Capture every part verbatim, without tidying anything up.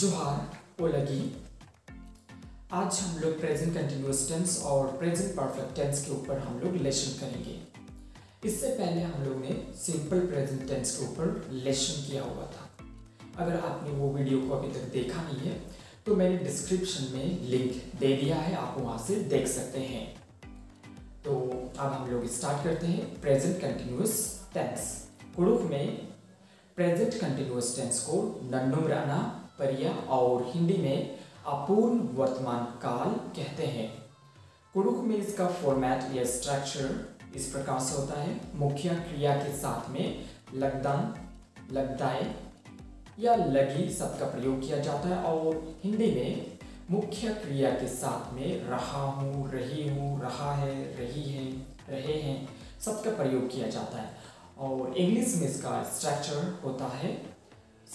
जुहार वो लगी। आज हम लोग प्रेजेंट कंटिन्यूअस टेंस और प्रेजेंट परफेक्ट टेंस के ऊपर हम लोग लेसन करेंगे। इससे पहले हम लोग ने सिंपल प्रेजेंट टेंस के ऊपर लेसन किया हुआ था। अगर आपने वो वीडियो को अभी तक देखा नहीं है तो मैंने डिस्क्रिप्शन में लिंक दे दिया है, आप वहाँ से देख सकते हैं। तो अब हम लोग स्टार्ट करते हैं प्रेजेंट कंटिन्यूअस टेंस। कुरुख में प्रेजेंट कंटिन्यूअस टेंस को नन्नुमराना परिया और हिंदी में अपूर्ण वर्तमान काल कहते हैं। कुरुख में इसका फॉर्मेट या स्ट्रक्चर इस प्रकार से होता है। मुख्य क्रिया के साथ में लगदान, लगदाए या लगी शब्द का प्रयोग किया जाता है और हिंदी में मुख्य क्रिया के साथ में रहा हूँ, रही हूँ, रहा है, रही है, रहे हैं शब्द का प्रयोग किया जाता है। और इंग्लिश में इसका स्ट्रक्चर होता है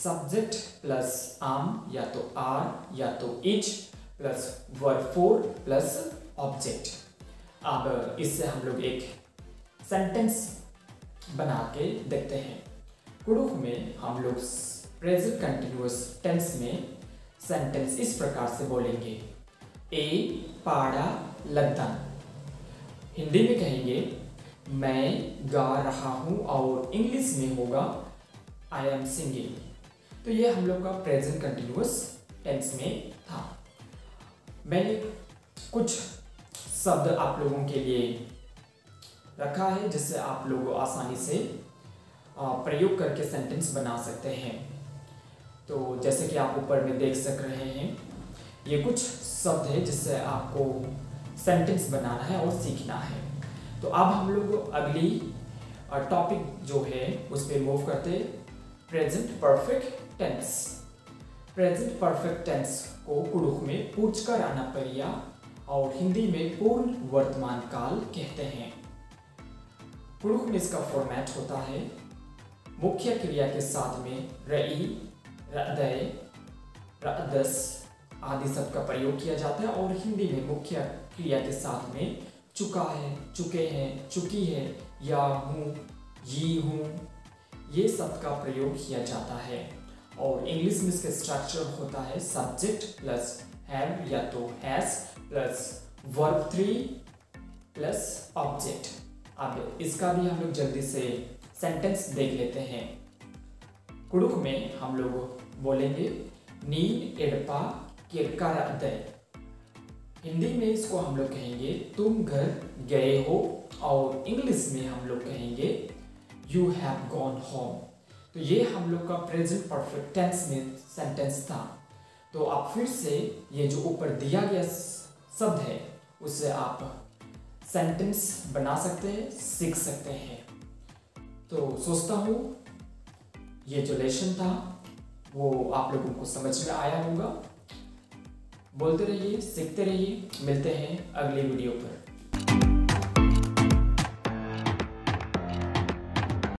सब्जेक्ट प्लस आर्म या तो आर या तो is plus verb four plus object. अब इससे हम लोग एक सेंटेंस बना के देखते हैं। कुरुख में हम लोग प्रेजेंट कंटिन्यूअस टेंस में सेंटेंस इस प्रकार से बोलेंगे। ए पाड़ा लगदन। हिंदी में कहेंगे मैं गा रहा हूँ और इंग्लिश में होगा आई एम सिंगिंग। तो ये हम लोग का प्रेजेंट कंटिन्यूअस टेंस में था। मैंने कुछ शब्द आप लोगों के लिए रखा है जिससे आप लोग आसानी से प्रयोग करके सेंटेंस बना सकते हैं। तो जैसे कि आप ऊपर में देख सक रहे हैं, ये कुछ शब्द है जिससे आपको सेंटेंस बनाना है और सीखना है। तो अब हम लोग अगली टॉपिक जो है उस पर मूव करते, present perfect tense. Present perfect tense को कुरुख में पूछ कर आना परिया और हिंदी में पूर्ण वर्तमान काल कहते हैं। कुरुख में इसका फॉर्मेट होता है मुख्य क्रिया के साथ में रई, रदय, रदस आदि शब्द का प्रयोग किया जाता है और हिंदी में मुख्य क्रिया के साथ में चुका है, चुके हैं, चुकी है या हूँ, ये हूँ, ये शब्द का प्रयोग किया जाता है। और इंग्लिश में इसका स्ट्रक्चर होता है सब्जेक्ट प्लस हैव या तो has plus verb three plus object. अब इसका भी हम लोग जल्दी से सेंटेंस देख लेते हैं। कुरुख में हम लोग बोलेंगे नीन एडपा किरकार अदय। हिंदी में इसको हम लोग कहेंगे तुम घर गए हो और इंग्लिश में हम लोग कहेंगे यू हैव गॉन होम। तो ये हम लोग का प्रेजेंट परफेक्ट टेंस में सेंटेंस था। तो आप फिर से ये जो ऊपर दिया गया शब्द है उससे आप सेंटेंस बना सकते हैं, सीख सकते हैं। तो सोचता हूँ ये जो लेसन था वो आप लोगों को समझ में आया होगा। बोलते रहिए, सीखते रहिए। मिलते हैं अगले वीडियो पर।